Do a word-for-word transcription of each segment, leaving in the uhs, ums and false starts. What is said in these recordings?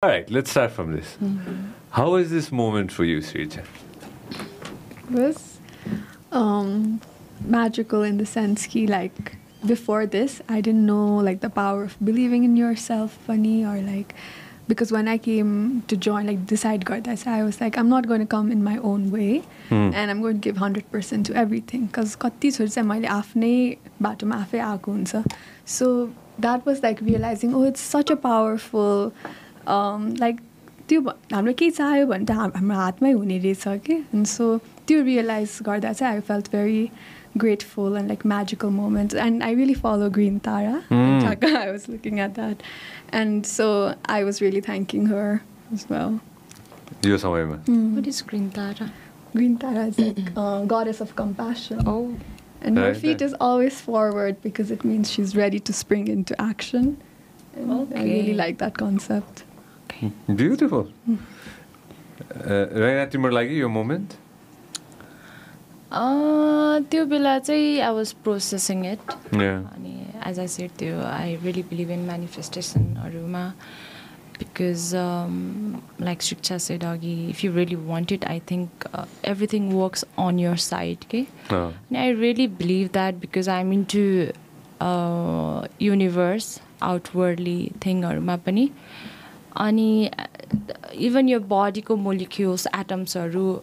All right, let's start from this. Mm-hmm. How was this moment for you, Srichchha? It was um, magical in the sense ki, like, before this, I didn't know, like, the power of believing in yourself, funny, or, like, because when I came to join, like, decide God, I was like, I'm not going to come in my own way, mm. and I'm going to give one hundred percent to everything, because kati chhodcha maile afnai batoma afai aako huncha. So that was, like, realizing, oh, it's such a powerful... Um, like, and so to realize God, that's I felt very grateful and like magical moments. And I really follow Green Tara. Mm. I was looking at that, and so I was really thanking her as well. Mm. What is Green Tara? Green Tara is like uh, goddess of compassion. Oh, and her feet is always forward because it means she's ready to spring into action. And okay. I really like that concept. Beautiful. Raina, timro lagi yo moment? Uh, त्यो बेला चाहिँ I was processing it. Yeah. As I said, त्यो I really believe in manifestation aruma because, um, like Srichchha said, Agi, if you really want it, I think uh, everything works on your side. Okay. Oh. And I really believe that because I'm into uh, universe outwardly thing aruma pani. Ani even your body ko molecules, atoms haru,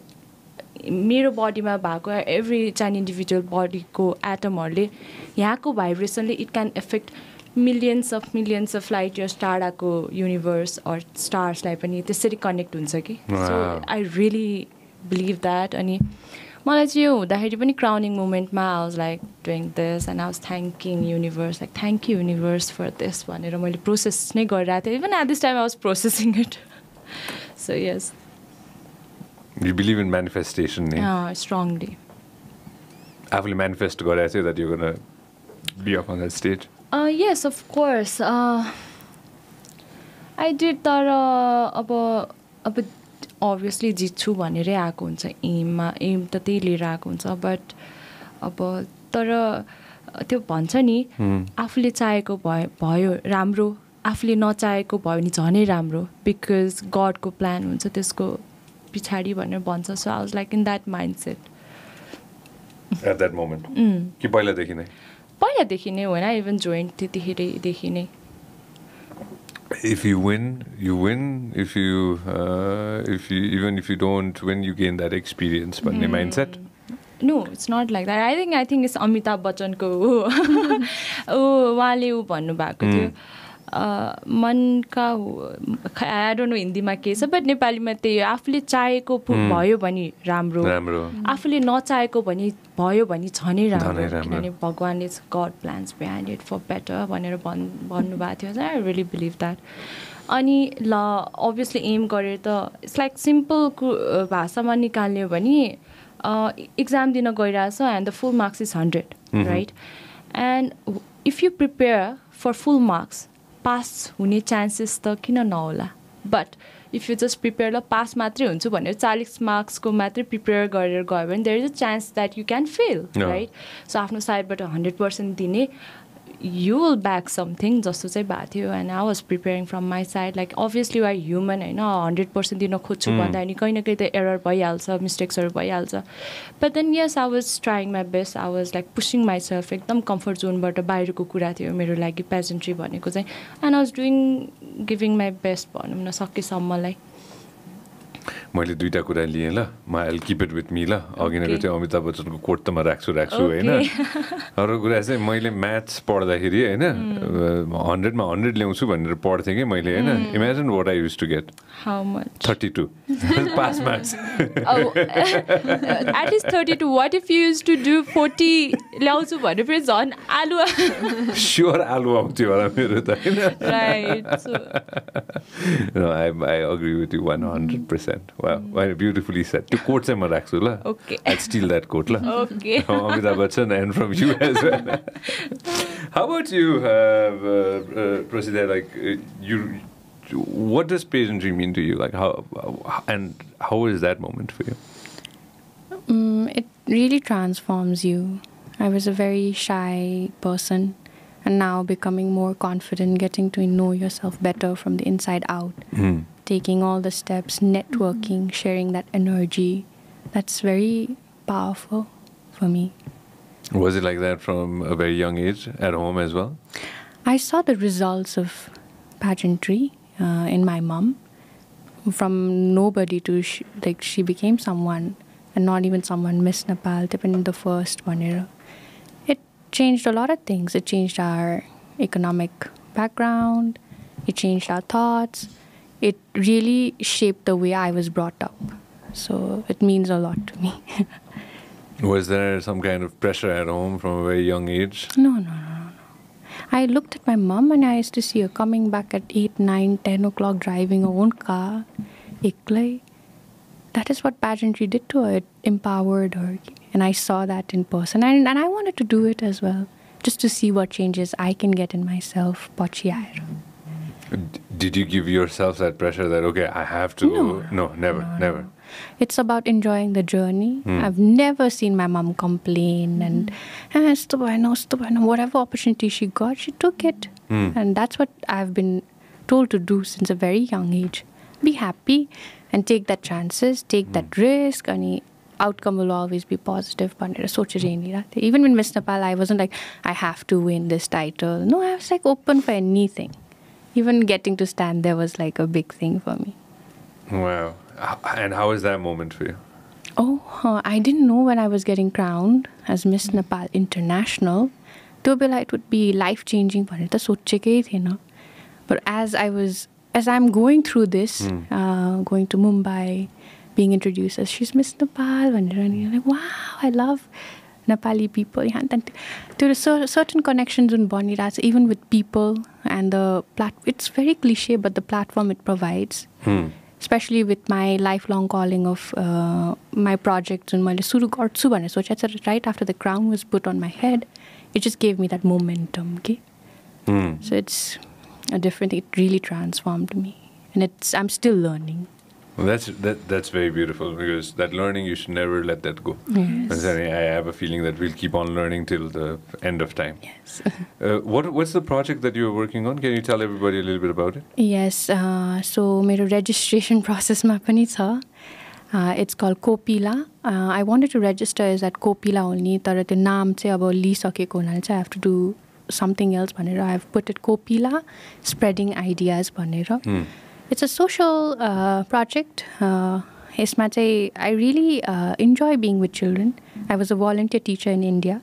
mero body ma bhako every chain individual body ko atom harle yahako vibration le it can affect millions of millions of light years star ko universe or stars lai pani tesari connect huncha ki. So I really believe that. Ani malai chai yo hudaheri pani crowning moment ma I was like doing this and I was thanking universe, like thank you universe for this one. I really process nai garira thiye. Even at this time I was processing it. So yes. You believe in manifestation, eh? Yeah, strongly. I will manifest garira thiye that you're gonna be up on that stage. Uh yes, of course. Uh, I did that uh, about about obviously jitchu bhanera aako huncha aim ma aim ta tei lera aako huncha but aba tara tyo bhancha ni afule chaheko bhayo राम्रो afule नचाहेको भयो नि झनै राम्रो because God को plan huncha त्यसको पिछाडी भनेर भन्छ. So I was like in that mindset at that moment कि पहिला देखि नै पहिला देखि नै हैन even joint त्यतिखेरै देखि नै. If you win, you win. If you, uh, if you, even if you don't win, you gain that experience. But the mm. mindset? No, it's not like that. I think, I think it's Amitabh Bachchan ko. Oh, wale u bannu bhako thiyo. Man ka, I don't know Hindi ma ke cha, but Nepali ma tyayo. Afule chaheko bhayo bhani ramro. Ramro. Afule nachaheko bhani bhayo bhani jhanai ramro. Kinane Bhagwan is God plans behind it for better. Bhanera bhannu bhako thiyo. I really believe that. Ani la obviously aim garera ta it's like simple bhasha ma nikalne bhani exam dina gairachha and the full marks is one hundred, right? And if you prepare for full marks, pass hune chances ta kina nahola. But if you just prepare la pass matrai hunchu bhanera forty marks ko matrai prepare garera gayo bhane there is a chance that you can fail, no. Right? So afno side bata one hundred percent dine you will back something jasto chai bha thiyo and I was preparing from my side, like obviously we are human haina one hundred percent dina khochu bhanda ni kaina kai ta error bhayihalcha, mistakes haru bhayihalcha. But then yes, I was trying my best. I was like pushing myself ekdam comfort zone bata bahira ko kura thiyo mero lagi pageantry bhaneko chai and I was doing giving my best bhanum na sakesamma lai. मैले दुईटा कुरा लिए ल म I'll keep it with me ल अघि नै त्यो अमिताभ बच्चनको कोट त म राख्छु राख्छु हैन. अरु कुरा चाहिँ मैले म्याथ्स पढ्दाखेरि हैन one hundred मा one hundred ल्याउँछु भनेर पढ्थे के मैले हैन. Imagine what I used to get. How much? thirty-two. Pass marks. Oh, at least thirty-two. What if you used to do forty ल्याउँछु भने फेरि झन् आलु sure आलु आउँथ्यो होला मेरो त हैन. Right. So no, I I agree with you one hundred percent. Wow, very beautifully said. To quote Sam Raksu, la. Okay. I'd steal that quote, la. Okay. From Amitabh Bachchan and from you as well. How about you, uh, uh, Prasiddhy? Like, uh, you, what does pageantry mean to you? Like, how, uh, and how is that moment for you? Um, it really transforms you. I was a very shy person. and now becoming more confident, getting to know yourself better from the inside out, mm. taking all the steps, networking, sharing that energy. That's very powerful for me. Was it like that from a very young age, at home as well? I saw the results of pageantry uh, in my mum. From nobody to, she, like, she became someone, and not even someone, Miss Nepal, depending on the first one era. It changed a lot of things. It changed our economic background. It changed our thoughts. It really shaped the way I was brought up. So it means a lot to me. Was there some kind of pressure at home from a very young age? No, no, no, no. I looked at my mum and I used to see her coming back at eight, nine, ten o'clock, driving her own car. That is what pageantry did to her. It empowered her. And I saw that in person. And, and I wanted to do it as well, just to see what changes I can get in myself. Did you give yourself that pressure that, okay, I have to? No, no never, no, never. No. It's about enjoying the journey. Mm. I've never seen my mom complain and mm. whatever opportunity she got, she took it. Mm. And that's what I've been told to do since a very young age. Be happy and take that chances, take mm. that risk. And outcome will always be positive. Even with Miss Nepal, I wasn't like, I have to win this title. No, I was like open for anything. Even getting to stand there was like a big thing for me. Wow. And how was that moment for you? Oh, uh, I didn't know when I was getting crowned as Miss Nepal International. It would be life-changing. But as I was, as I'm going through this, mm. uh, going to Mumbai, being introduced as she's Miss Nepal, and you're like, wow, I love Nepali people. There are certain connections in Bonnie, even with people and the platform. It's very cliche, but the platform it provides. Mm. Especially with my lifelong calling of uh, my projects. Right after the crown was put on my head, it just gave me that momentum. Okay? Mm. So it's a different thing. It really transformed me. And it's I'm still learning. Well, that's, that, that's very beautiful, because that learning, you should never let that go. Yes. I have a feeling that we'll keep on learning till the end of time. Yes. uh, what, what's the project that you're working on? Can you tell everybody a little bit about it? Yes. Uh, so, my registration process ma pani tha. Uh, it's called KOPILA. Uh, I wanted to register as at KOPILA only. Tara the naam se abo li sake ko nal cha. I have to do something else. I've put it KOPILA, spreading ideas. Hmm. It's a social uh, project. Uh, I really uh, enjoy being with children. I was a volunteer teacher in India,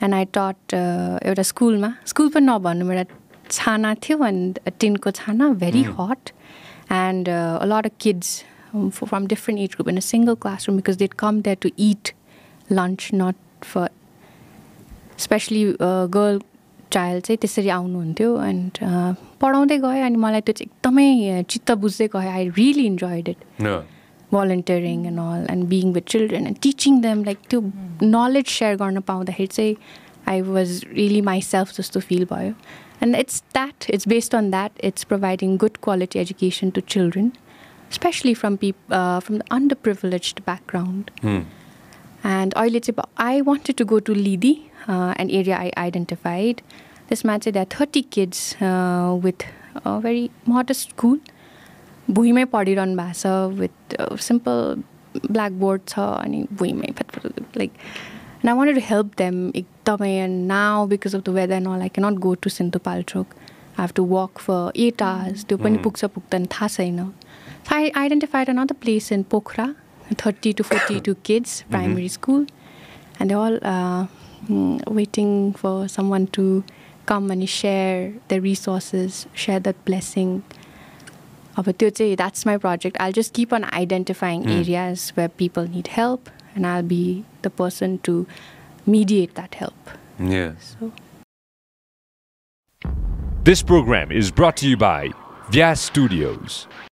and I taught uh, at a school. Ma school pa no bhannu mera chana thiyo and a tin ko chana, very mm. hot, and uh, a lot of kids um, from different age group in a single classroom, because they'd come there to eat lunch, not for especially uh, girl. Child say tisari aunu hunthyo, and padhaunde gaye ani malai tyo ekdamai chitta bujhde gayo. I really enjoyed it. No. Volunteering and all, and being with children and teaching them, like to mm. knowledge share garna paunda heri say I was really myself just to feel bhayo. And it's that it's based on that. It's providing good quality education to children, especially from people uh, from the underprivileged background. Mm. And I wanted to go to Lidi, uh, an area I identified. This man said there are thirty kids uh, with a very modest school. Bhuime padi ran basa with uh, simple blackboards. Like, and I wanted to help them. And now, because of the weather and all, I cannot go to Sindhupalchok. I have to walk for eight hours. Mm. So I identified another place in Pokhara. thirty to forty-two kids, primary mm-hmm. school, and they're all uh, waiting for someone to come and share their resources, share that blessing. That's my project. I'll just keep on identifying mm. areas where people need help, and I'll be the person to mediate that help. Yeah. So. This program is brought to you by Vyas Studios.